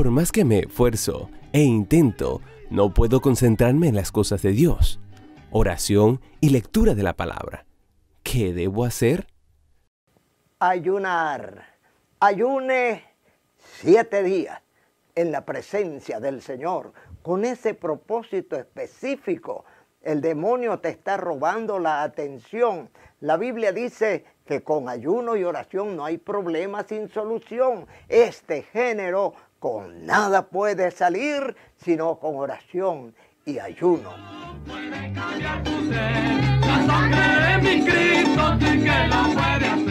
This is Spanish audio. Por más que me esfuerzo e intento, no puedo concentrarme en las cosas de Dios, oración y lectura de la palabra. ¿Qué debo hacer? Ayunar. Ayune 7 días en la presencia del Señor. Con ese propósito específico, el demonio te está robando la atención. La Biblia dice que con ayuno y oración no hay problema sin solución. Este género con nada puede salir, sino con oración y ayuno. No puede cambiar tu ser, la sangre de mi Cristo, sí que lo puede hacer.